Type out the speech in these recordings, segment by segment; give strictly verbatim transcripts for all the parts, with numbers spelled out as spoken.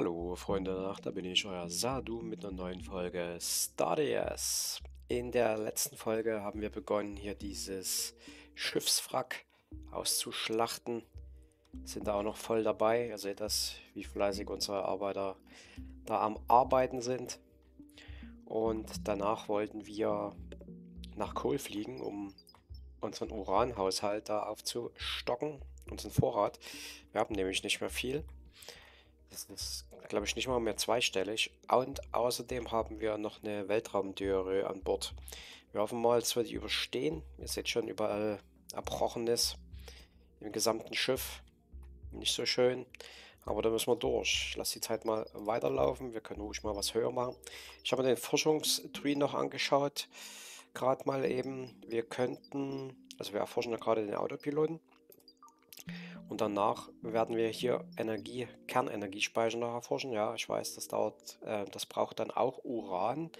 Hallo Freunde der Nacht, da bin ich, euer Zhaadoom, mit einer neuen Folge Stardeus. In der letzten Folge haben wir begonnen, hier dieses Schiffswrack auszuschlachten. Sind da auch noch voll dabei. Ihr seht das, wie fleißig unsere Arbeiter da am Arbeiten sind. Und danach wollten wir nach Kole fliegen, um unseren Uranhaushalt da aufzustocken, unseren Vorrat. Wir haben nämlich nicht mehr viel. Das ist, glaube ich, nicht mal mehr zweistellig. Und außerdem haben wir noch eine Weltraumdiarrhoe an Bord. Wir hoffen mal, dass wir die überstehen. Ihr seht schon überall Erbrochenes im gesamten Schiff. Nicht so schön. Aber da müssen wir durch. Ich lasse die Zeit mal weiterlaufen. Wir können ruhig mal was höher machen. Ich habe mir den Forschungstree noch angeschaut. Gerade mal eben. Wir könnten, also wir erforschen ja gerade den Autopiloten. Und danach werden wir hier Energie, Kernenergiespeicher noch erforschen. Ja, ich weiß, das dauert, äh, das braucht dann auch Uran.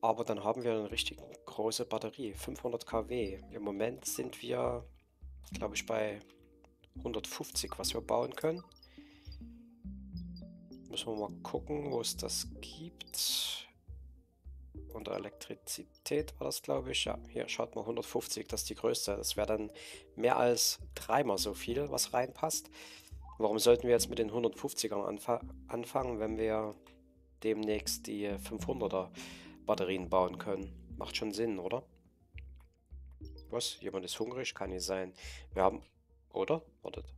Aber dann haben wir eine richtig große Batterie, fünfhundert Kilowatt. Im Moment sind wir, glaube ich, bei hundertfünfzig, was wir bauen können. Müssen wir mal gucken, wo es das gibt. Unter Elektrizität war das, glaube ich. Ja, hier schaut mal, hundertfünfzig, das ist die größte. Das wäre dann mehr als dreimal so viel, was reinpasst. Warum sollten wir jetzt mit den hundertfünfzigern anf anfangen, wenn wir demnächst die fünfhunderter Batterien bauen können? Macht schon Sinn, oder? Was? Jemand ist hungrig? Kann nicht sein. Wir haben... Oder? Wartet.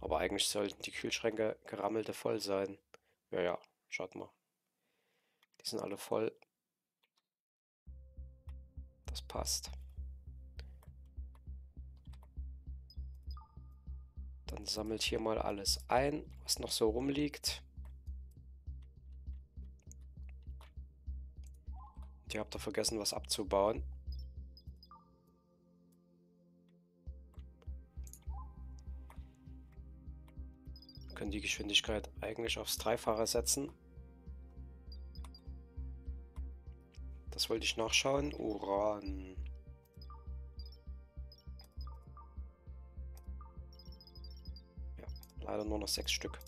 Aber eigentlich sollten die Kühlschränke gerammelte voll sein. Ja, ja. Schaut mal. Die sind alle voll. Das passt. Dann sammelt hier mal alles ein, was noch so rumliegt. Und ihr habt da vergessen, was abzubauen. Wir können die Geschwindigkeit eigentlich aufs Dreifache setzen. Das wollte ich nachschauen. Uran. Ja, leider nur noch sechs Stück.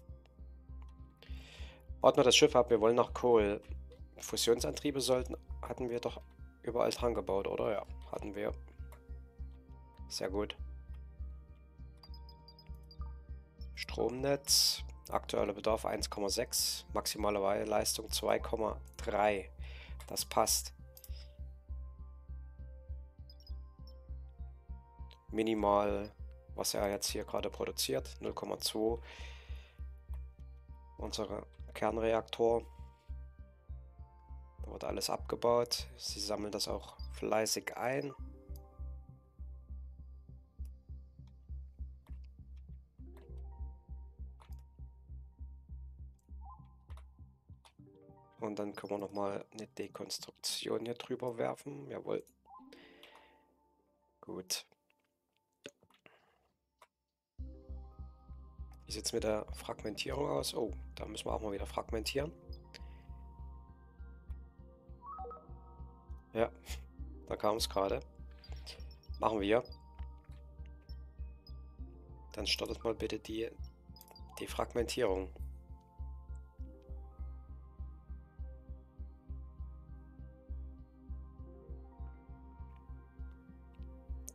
Ordner das Schiff ab, wir wollen nach Kole. Fusionsantriebe sollten, hatten wir doch überall dran gebaut, oder? Ja, hatten wir. Sehr gut. Stromnetz. Aktueller Bedarf eins Komma sechs. Maximale Leistung zwei Komma drei. Das passt. Minimal, was er jetzt hier gerade produziert, null Komma zwei. Unser Kernreaktor. Da wird alles abgebaut. Sie sammeln das auch fleißig ein. Und dann können wir nochmal eine Dekonstruktion hier drüber werfen. Jawohl. Gut. Wie sieht es mit der Fragmentierung aus? Oh, da müssen wir auch mal wieder fragmentieren. Ja, da kam es gerade. Machen wir. Dann startet mal bitte die, die Fragmentierung.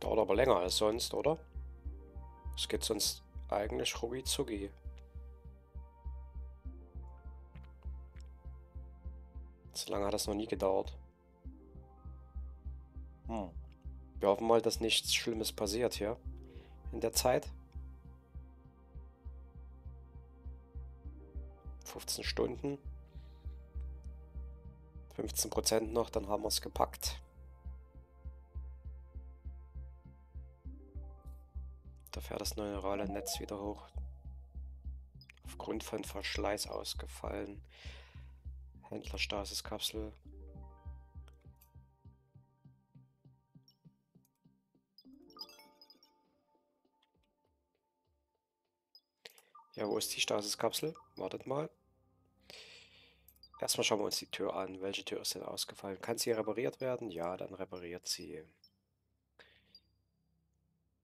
Dauert aber länger als sonst, oder? Es geht sonst eigentlich rucki zucki. So lange hat das noch nie gedauert. Hm. Wir hoffen mal, dass nichts Schlimmes passiert hier in der Zeit. fünfzehn Stunden. fünfzehn Prozent noch, dann haben wir es gepackt. Da fährt das neurale Netz wieder hoch. Aufgrund von Verschleiß ausgefallen. Händlerstasiskapsel. Ja, wo ist die Stasiskapsel? Wartet mal. Erstmal schauen wir uns die Tür an. Welche Tür ist denn ausgefallen? Kann sie repariert werden? Ja, dann repariert sie.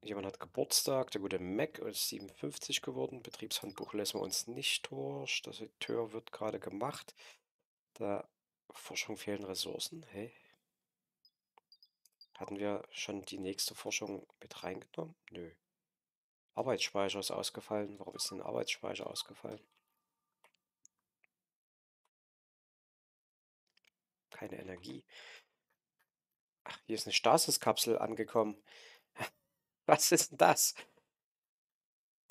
Jemand hat Geburtstag, der gute Mac ist siebenundfünfzig geworden. Betriebshandbuch lesen wir uns nicht durch. Das Tür wird gerade gemacht. Da Forschung fehlen Ressourcen. Hey. Hatten wir schon die nächste Forschung mit reingenommen? Nö. Arbeitsspeicher ist ausgefallen. Warum ist denn Arbeitsspeicher ausgefallen? Keine Energie. Ach, hier ist eine Stasiskapsel angekommen. Was ist denn das?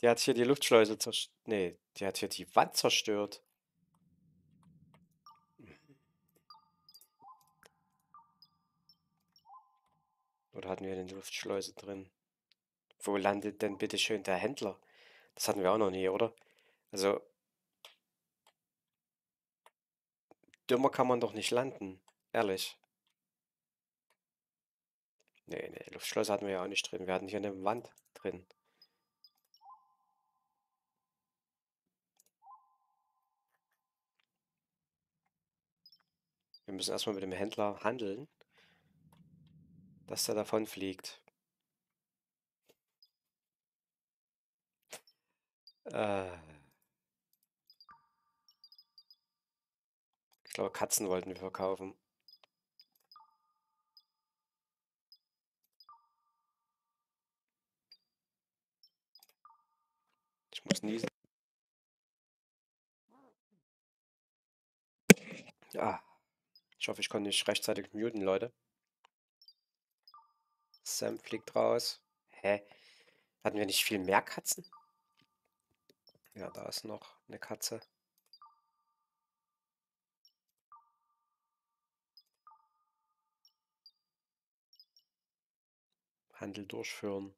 Die hat hier die Luftschleuse zerstört. Nee, die hat hier die Wand zerstört. Oder hatten wir eine Luftschleuse drin? Wo landet denn bitte schön der Händler? Das hatten wir auch noch nie, oder? Also... dümmer kann man doch nicht landen. Ehrlich. Nee, nee, Luftschleuse hatten wir ja auch nicht drin. Wir hatten hier eine Wand drin. Wir müssen erstmal mit dem Händler handeln, dass er davon fliegt. Äh... Ich glaube, Katzen wollten wir verkaufen. Ich muss niesen. Ja. Ich hoffe, ich konnte nicht rechtzeitig muten, Leute. Sam fliegt raus. Hä? Hatten wir nicht viel mehr Katzen? Ja, da ist noch eine Katze. Handel durchführen.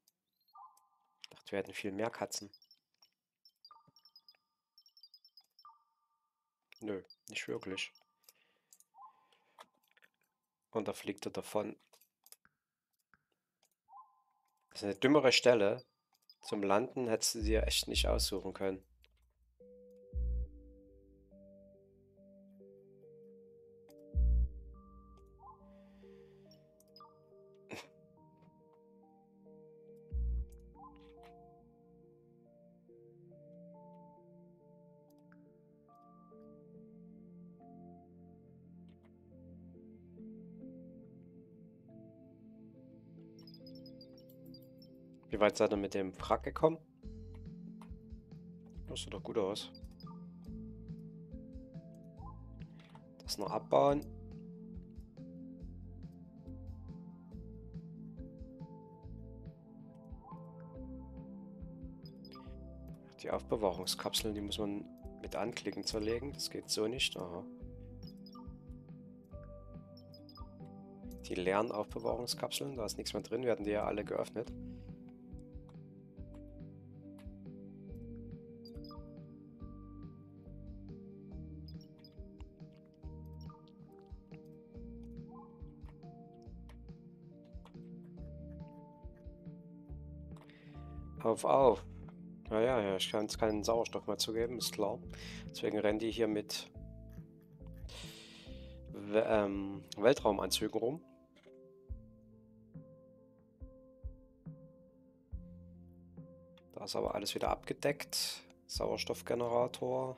Ich dachte, wir hätten viel mehr Katzen. Nö, nicht wirklich. Und da fliegt er davon. Das ist eine dümmere Stelle. Zum Landen hättest du dir echt nicht aussuchen können. Wie weit seid ihr mit dem Wrack gekommen? Das sieht doch gut aus. Das noch abbauen. Die Aufbewahrungskapseln, die muss man mit anklicken zerlegen. Das geht so nicht. Aha. Die leeren Aufbewahrungskapseln, da ist nichts mehr drin. Wir hatten die ja alle geöffnet. Auf, auf. Ja, ja, ja, ich kann jetzt keinen Sauerstoff mehr zugeben, ist klar. Deswegen rennen die hier mit We ähm, Weltraumanzügen rum. Da ist aber alles wieder abgedeckt. Sauerstoffgenerator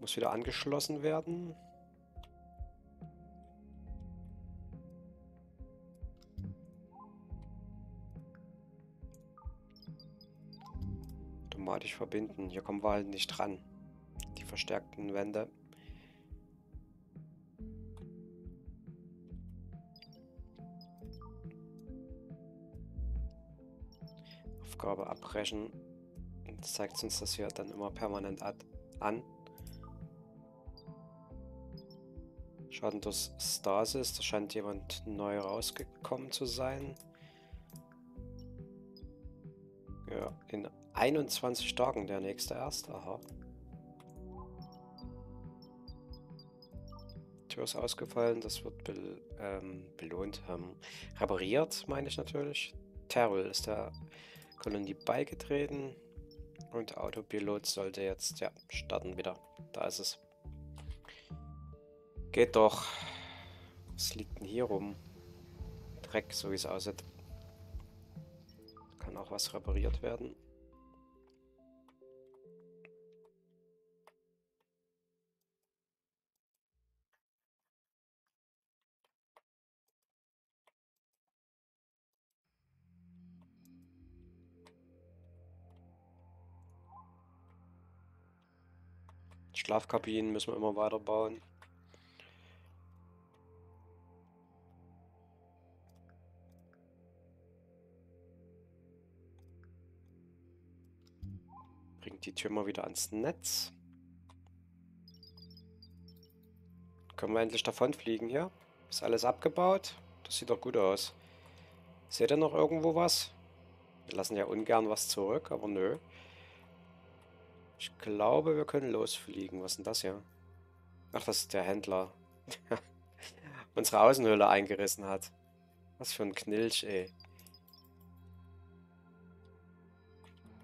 muss wieder angeschlossen werden. Automatisch verbinden. Hier kommen wir halt nicht dran. Die verstärkten Wände. Aufgabe abbrechen. Das zeigt uns das hier dann immer permanent an. Schaden durch Stasis. Da scheint jemand neu rausgekommen zu sein. Ja, in einundzwanzig Tagen, der nächste erst. Aha. Tür ist ausgefallen, das wird be ähm, belohnt. Ähm, repariert, meine ich natürlich. Terrell ist der Kolonie beigetreten. Und Autopilot sollte jetzt, ja, starten wieder. Da ist es. Geht doch. Was liegt denn hier rum? Dreck, so wie es aussieht. kann auch was repariert werden. Schlafkabinen müssen wir immer weiter bauen. Bringt die Tür mal wieder ans Netz. Können wir endlich davonfliegen hier? Ist alles abgebaut? Das sieht doch gut aus. Seht ihr noch irgendwo was? Wir lassen ja ungern was zurück, aber nö. Ich glaube, wir können losfliegen. Was ist denn das hier? Ach, das ist der Händler. Unsere Außenhülle eingerissen hat. Was für ein Knilch, ey.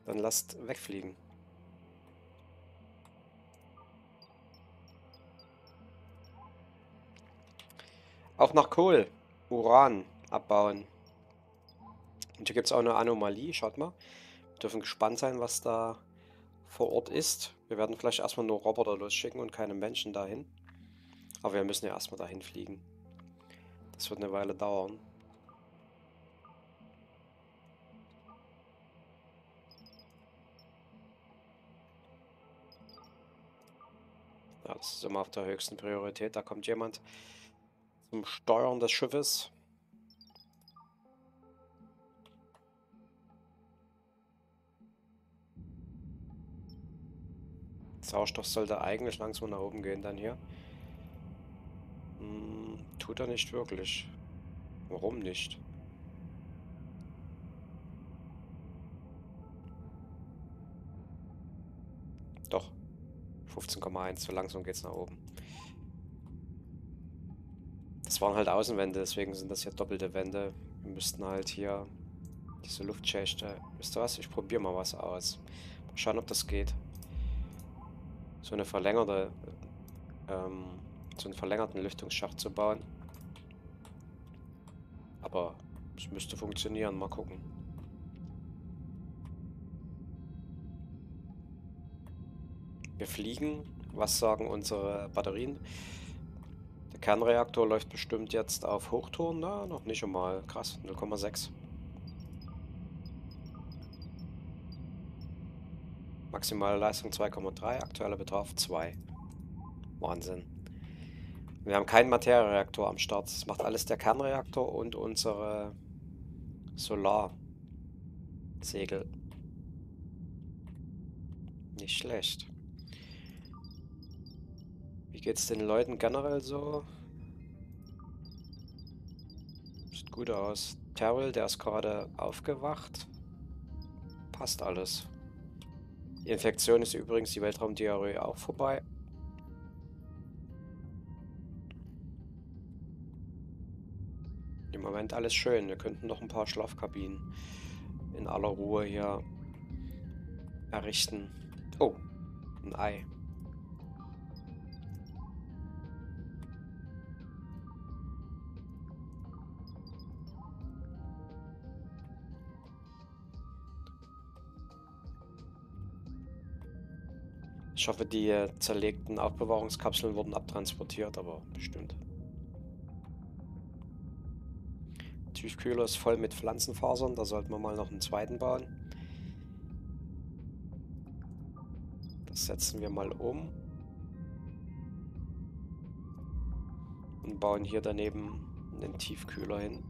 Dann lasst wegfliegen. Auch nach Kohl. Uran abbauen. Und hier gibt es auch eine Anomalie. Schaut mal. Wir dürfen gespannt sein, was da vor Ort ist. Wir werden vielleicht erstmal nur Roboter losschicken und keine Menschen dahin. Aber wir müssen ja erstmal dahin fliegen. Das wird eine Weile dauern. Ja, das ist immer auf der höchsten Priorität. Da kommt jemand zum Steuern des Schiffes. Sauerstoff sollte eigentlich langsam nach oben gehen dann hier. Hm, tut er nicht wirklich. Warum nicht? Doch. fünfzehn Komma eins, so langsam geht's nach oben. Das waren halt Außenwände, deswegen sind das hier doppelte Wände. Wir müssten halt hier diese Luftschächte... Wisst ihr was? Ich probiere mal was aus. Mal schauen, ob das geht. So eine verlängerte, ähm, so einen verlängerten Lüftungsschacht zu bauen. Aber es müsste funktionieren, mal gucken. Wir fliegen, was sagen unsere Batterien? Der Kernreaktor läuft bestimmt jetzt auf Hochtouren, na, noch nicht einmal, krass, null Komma sechs. Maximale Leistung zwei Komma drei, aktueller Bedarf zwei. Wahnsinn. Wir haben keinen Materiereaktor am Start. Das macht alles der Kernreaktor und unsere Solarsegel. Nicht schlecht. Wie geht's den Leuten generell so? Sieht gut aus. Terrell, der ist gerade aufgewacht. Passt alles. Die Infektion ist übrigens die Weltraumdiarrhoe auch vorbei. Im Moment alles schön. Wir könnten noch ein paar Schlafkabinen in aller Ruhe hier errichten. Oh, ein Ei. Ich hoffe, die zerlegten Aufbewahrungskapseln wurden abtransportiert, aber bestimmt. Der Tiefkühler ist voll mit Pflanzenfasern, da sollten wir mal noch einen zweiten bauen. Das setzen wir mal um. Und bauen hier daneben einen Tiefkühler hin.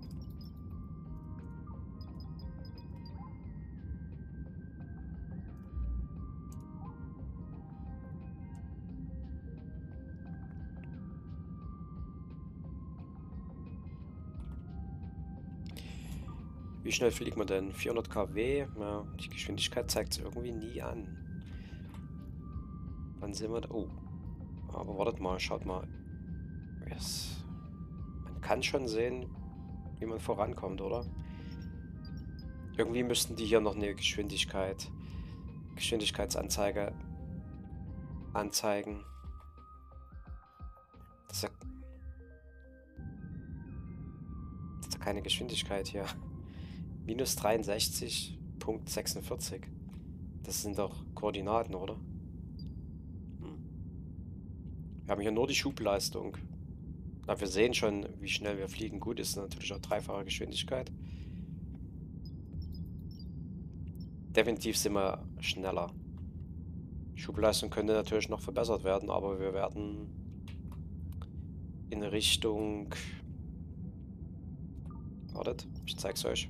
Wie schnell fliegt man denn? vierhundert Kilometer pro Stunde? Ja, die Geschwindigkeit zeigt es irgendwie nie an. Wann sind wir da? Oh. Aber wartet mal, schaut mal. Yes. Man kann schon sehen, wie man vorankommt, oder? Irgendwie müssten die hier noch eine Geschwindigkeit, Geschwindigkeitsanzeige anzeigen. Das ist ja, das ist ja keine Geschwindigkeit hier. Minus dreiundsechzig, Punkt sechsundvierzig. Das sind doch Koordinaten, oder? Hm. Wir haben hier nur die Schubleistung. Na, wir sehen schon, wie schnell wir fliegen. Gut, ist natürlich auch dreifache Geschwindigkeit. Definitiv sind wir schneller. Schubleistung könnte natürlich noch verbessert werden, aber wir werden in Richtung... Wartet, ich zeig's euch.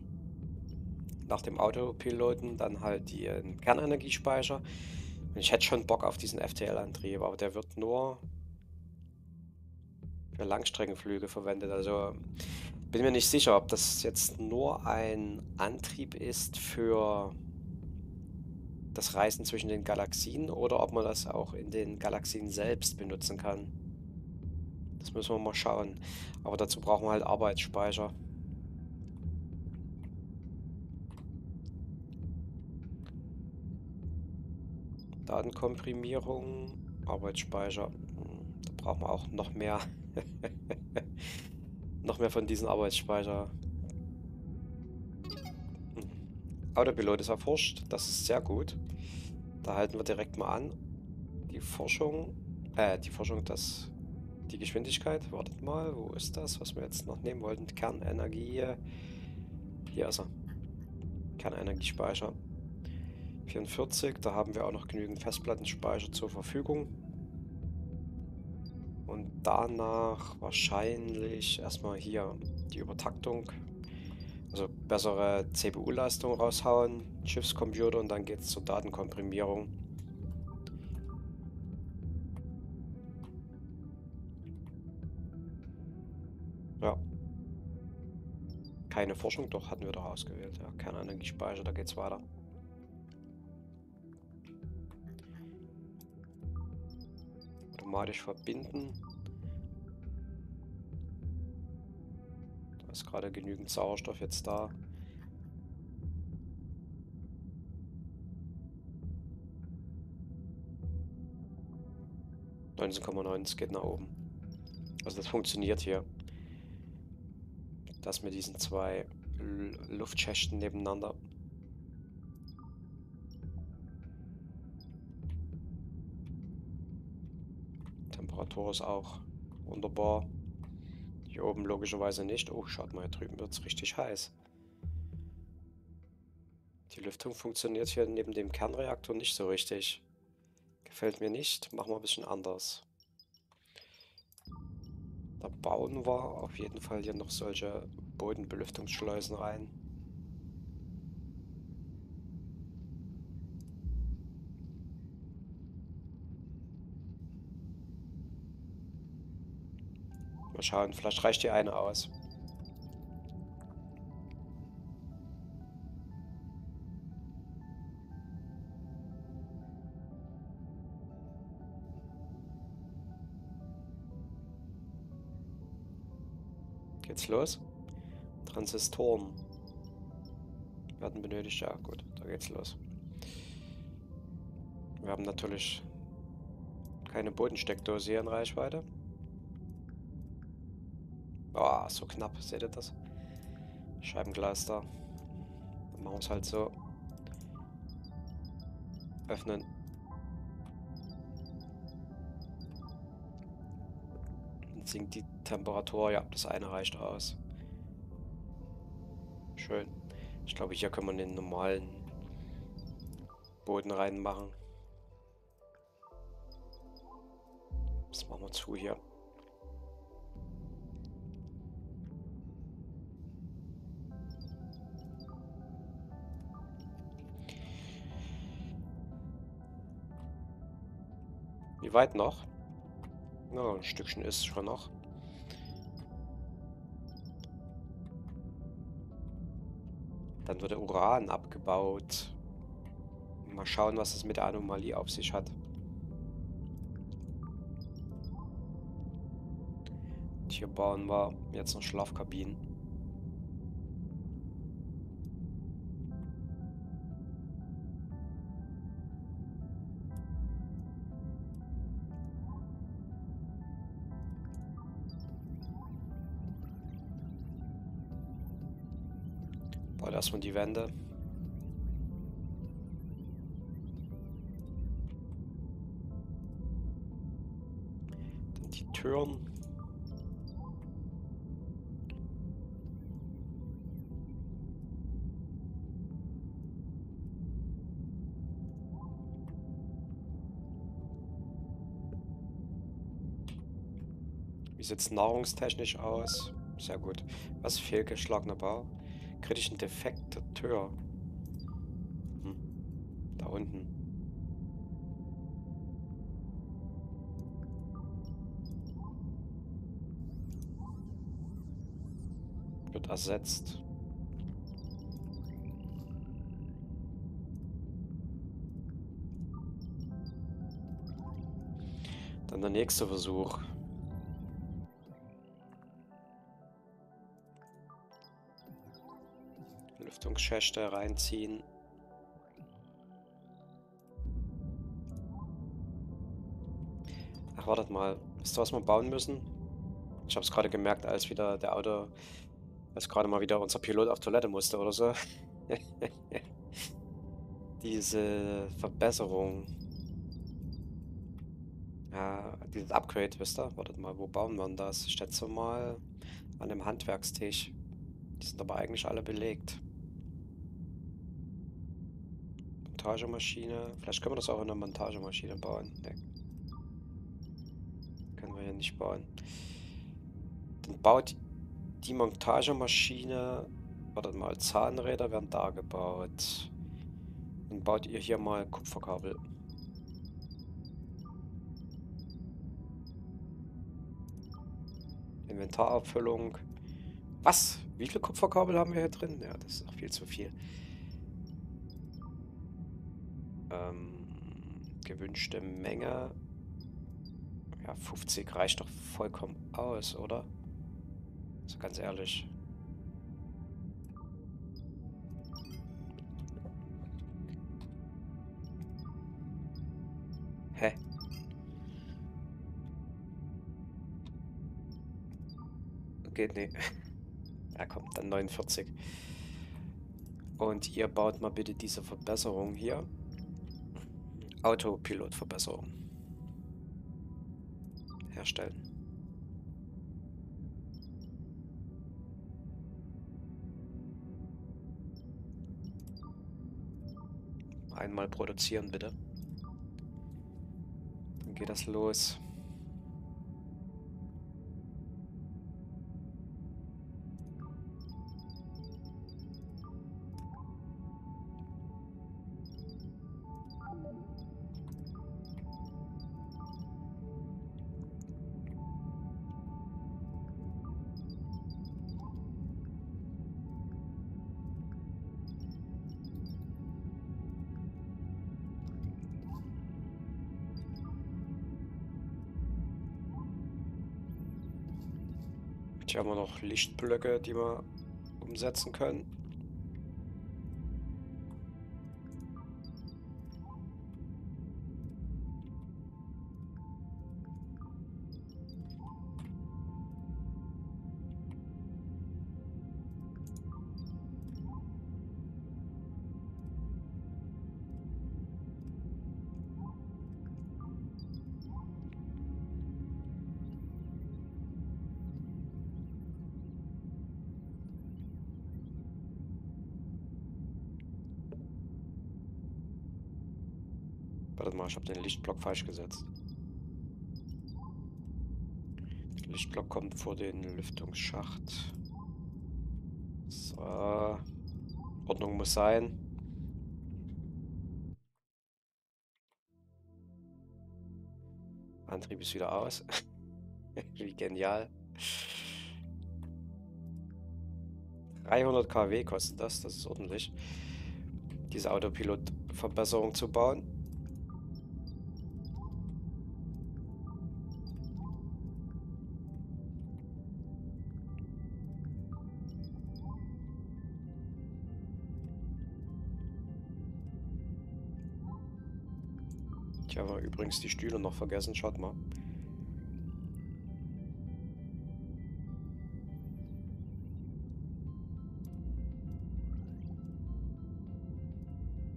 Nach dem Autopiloten dann halt den Kernenergiespeicher. Und ich hätte schon Bock auf diesen F T L-Antrieb, aber der wird nur für Langstreckenflüge verwendet. Also bin mir nicht sicher, ob das jetzt nur ein Antrieb ist für das Reisen zwischen den Galaxien oder ob man das auch in den Galaxien selbst benutzen kann. Das müssen wir mal schauen. Aber dazu brauchen wir halt Arbeitsspeicher. Datenkomprimierung, Arbeitsspeicher. Da brauchen wir auch noch mehr. Noch mehr von diesen Arbeitsspeicher. Autopilot ist erforscht. Das ist sehr gut. Da halten wir direkt mal an. Die Forschung. Äh, die Forschung, das. Die Geschwindigkeit. Wartet mal. Wo ist das, was wir jetzt noch nehmen wollten? Kernenergie. Hier ist er. Kernenergiespeicher. vierundvierzig, da haben wir auch noch genügend Festplattenspeicher zur Verfügung. Und danach wahrscheinlich erstmal hier die Übertaktung, also bessere C P U-Leistung raushauen, Schiffscomputer und dann geht es zur Datenkomprimierung. Ja. Keine Forschung, doch hatten wir doch ausgewählt. Ja, kein Energiespeicher, da geht's weiter. Automatisch verbinden. Da ist gerade genügend Sauerstoff jetzt da. neunzehn Komma neun, es geht nach oben. Also das funktioniert hier. Das mit diesen zwei Luftschächten nebeneinander. Temperatur ist auch wunderbar. Hier oben logischerweise nicht. Oh, schaut mal, hier drüben wird es richtig heiß. Die Lüftung funktioniert hier neben dem Kernreaktor nicht so richtig. Gefällt mir nicht. Machen wir ein bisschen anders. Da bauen wir auf jeden Fall hier noch solche Bodenbelüftungsschleusen rein. Mal schauen, vielleicht reicht die eine aus. Geht's los? Transistoren werden benötigt, ja gut, da geht's los. Wir haben natürlich keine Bodensteckdose hier in Reichweite. Ah, oh, so knapp, seht ihr das? Scheibenglas da. Dann machen wir es halt so. Öffnen. Dann sinkt die Temperatur. Ja, das eine reicht aus. Schön. Ich glaube, hier kann man den normalen Boden reinmachen. Das machen wir zu hier. Wie weit noch? Na, ein Stückchen ist schon noch. Dann wird der Uran abgebaut. Mal schauen, was es mit der Anomalie auf sich hat. Und hier bauen wir jetzt noch Schlafkabinen. Erstmal die Wände. nicht hören. Wie sieht es nahrungstechnisch aus? Sehr gut. Was fehlt? Geschlagener Bau. Kritischen Defekt der Tür. Hm. Da unten. Wird ersetzt. Dann der nächste Versuch. Lüftungsschächte reinziehen. Ach, wartet mal. Wisst ihr, was wir bauen müssen? Ich habe es gerade gemerkt, als wieder der Auto, als gerade mal wieder unser Pilot auf Toilette musste oder so. Diese Verbesserung. Ja, dieses Upgrade, wisst ihr? Wartet mal, wo bauen wir denn das? Ich schätze mal an dem Handwerkstisch. Die sind aber eigentlich alle belegt. Montagemaschine. Vielleicht können wir das auch in der Montagemaschine bauen. Ne. Können wir hier nicht bauen. Dann baut die Montagemaschine. Wartet mal, Zahnräder werden da gebaut. Dann baut ihr hier mal Kupferkabel. Inventarabfüllung. Was? Wie viele Kupferkabel haben wir hier drin? Ja, das ist auch viel zu viel. Ähm, gewünschte Menge. Ja, fünfzig reicht doch vollkommen aus, oder? So ganz ehrlich. Hä? Okay, nee. Ja, kommt dann neunundvierzig. Und ihr baut mal bitte diese Verbesserung hier. Autopilot-Verbesserung. Herstellen. Einmal produzieren, bitte. Dann geht das los. Hier haben wir noch Lichtblöcke, die wir umsetzen können. Warte mal, ich habe den Lichtblock falsch gesetzt. Der Lichtblock kommt vor den Lüftungsschacht. So. Ordnung muss sein. Antrieb ist wieder aus. Wie genial. dreihundert Kilowatt kostet das, das ist ordentlich. Diese Autopilot-Verbesserung zu bauen. Ich habe übrigens die Stühle noch vergessen, schaut mal.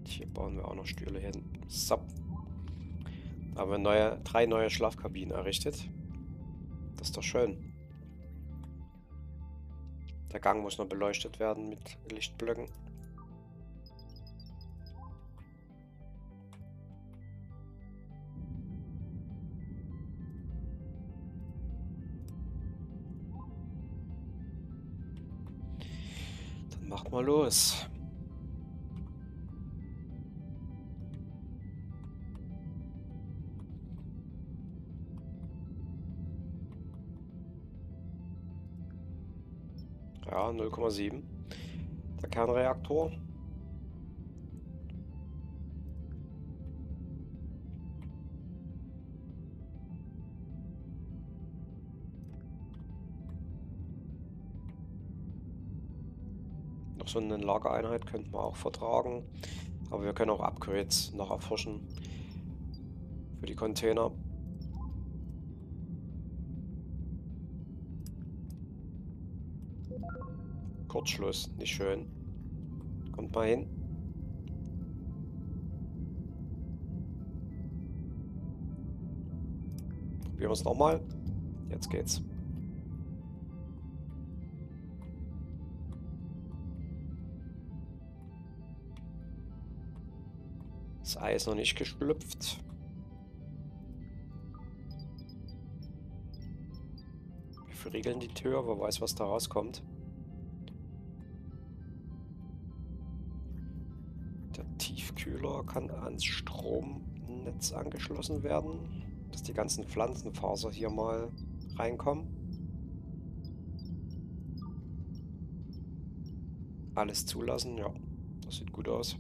Hier bauen wir auch noch Stühle hin. So. Da haben wir neue, drei neue Schlafkabinen errichtet. Das ist doch schön. Der Gang muss noch beleuchtet werden mit Lichtblöcken. Dann macht mal los. Ja, null Komma sieben. Der Kernreaktor. Noch so eine Lagereinheit könnten wir auch vertragen. Aber wir können auch Upgrades noch erforschen. Für die Container. Kurzschluss, nicht schön. Kommt mal hin. Probieren wir es nochmal. Jetzt geht's. Das Ei ist noch nicht geschlüpft. Wir verriegeln die Tür, wer weiß, was da rauskommt. Kann ans Stromnetz angeschlossen werden, dass die ganzen Pflanzenfaser hier mal reinkommen. Alles zulassen, ja, das sieht gut aus.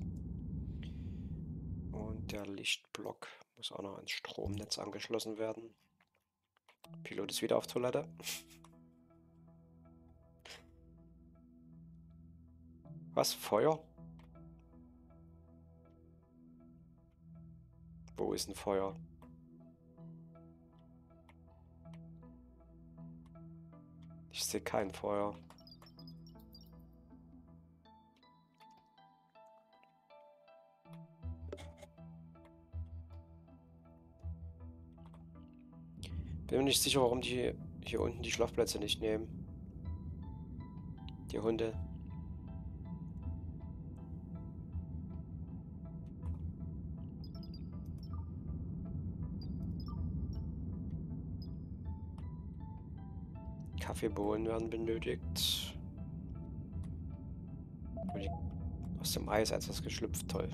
Und der Lichtblock muss auch noch ans Stromnetz angeschlossen werden. Pilot ist wieder auf Toilette. Was? Feuer? Wo ist ein Feuer? Ich sehe kein Feuer. Bin mir nicht sicher, warum die hier unten die Schlafplätze nicht nehmen. Die Hunde. Kaffeebohnen werden benötigt. Aus dem Eis etwas geschlüpft, toll.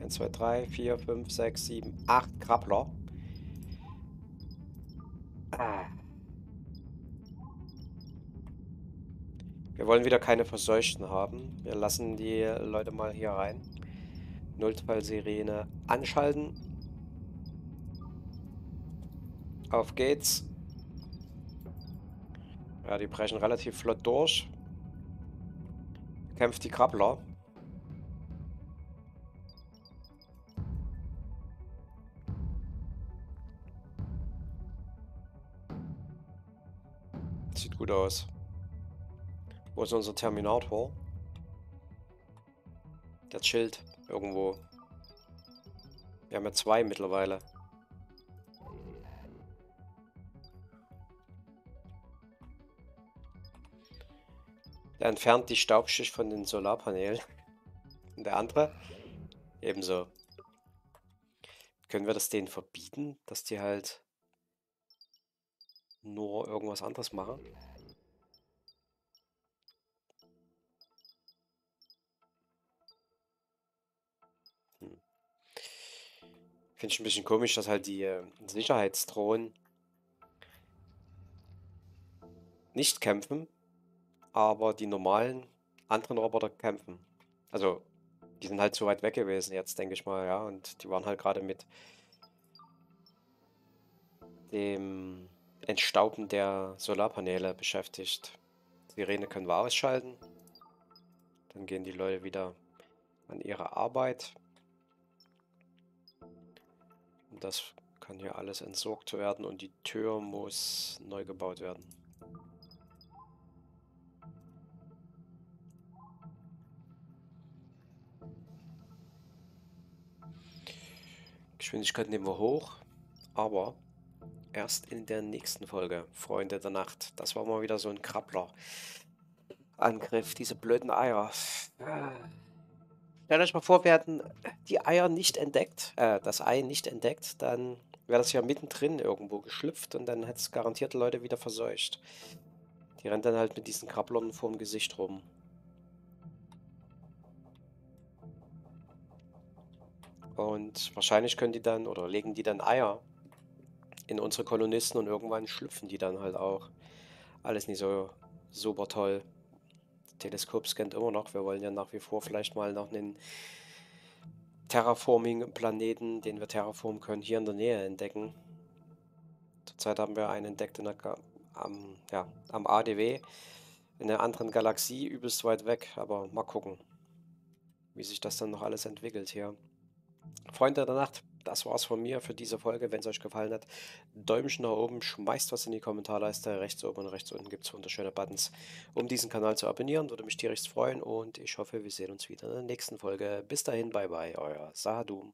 eins, zwei, drei, vier, fünf, sechs, sieben, acht Krabbler. Ah. Wir wollen wieder keine Verseuchten haben. Wir lassen die Leute mal hier rein. Notfallsirene anschalten. Auf geht's. Ja, die brechen relativ flott durch. Kämpft die Krabbler. Sieht gut aus. Wo ist unser Terminator? Der chillt irgendwo. Wir haben ja zwei mittlerweile. Der entfernt die Staubschicht von den Solarpanelen. Und der andere ebenso. Können wir das denen verbieten, dass die halt nur irgendwas anderes machen? Hm. Finde ich ein bisschen komisch, dass halt die äh, Sicherheitsdrohnen nicht kämpfen. Aber die normalen anderen Roboter kämpfen. Also, die sind halt zu weit weg gewesen jetzt, denke ich mal, ja. Und die waren halt gerade mit dem Entstauben der Solarpaneele beschäftigt. Sirene können wir ausschalten. Dann gehen die Leute wieder an ihre Arbeit. Und das kann hier alles entsorgt werden und die Tür muss neu gebaut werden. Geschwindigkeit nehmen wir hoch, aber erst in der nächsten Folge, Freunde der Nacht. Das war mal wieder so ein Krabbler-Angriff, diese blöden Eier. Stellt euch mal vor, wir hätten die Eier nicht entdeckt, äh, das Ei nicht entdeckt, dann wäre das ja mittendrin irgendwo geschlüpft und dann hätte es garantiert Leute wieder verseucht. Die rennt dann halt mit diesen Krabblern vorm Gesicht rum. Und wahrscheinlich können die dann, oder legen die dann Eier in unsere Kolonisten und irgendwann schlüpfen die dann halt auch. Alles nicht so super toll. Teleskop scannt immer noch. Wir wollen ja nach wie vor vielleicht mal noch einen Terraforming-Planeten, den wir terraformen können, hier in der Nähe entdecken. Zurzeit haben wir einen entdeckt in der Ga am, ja, am A D W, in einer anderen Galaxie, übelst weit weg. Aber mal gucken, wie sich das dann noch alles entwickelt hier. Freunde der Nacht, das war's von mir für diese Folge. Wenn es euch gefallen hat, Däumchen nach oben, schmeißt was in die Kommentarleiste. Rechts oben und rechts unten gibt es wunderschöne Buttons, um diesen Kanal zu abonnieren. Würde mich tierisch freuen und ich hoffe, wir sehen uns wieder in der nächsten Folge. Bis dahin, bye bye, euer Zhaadoom.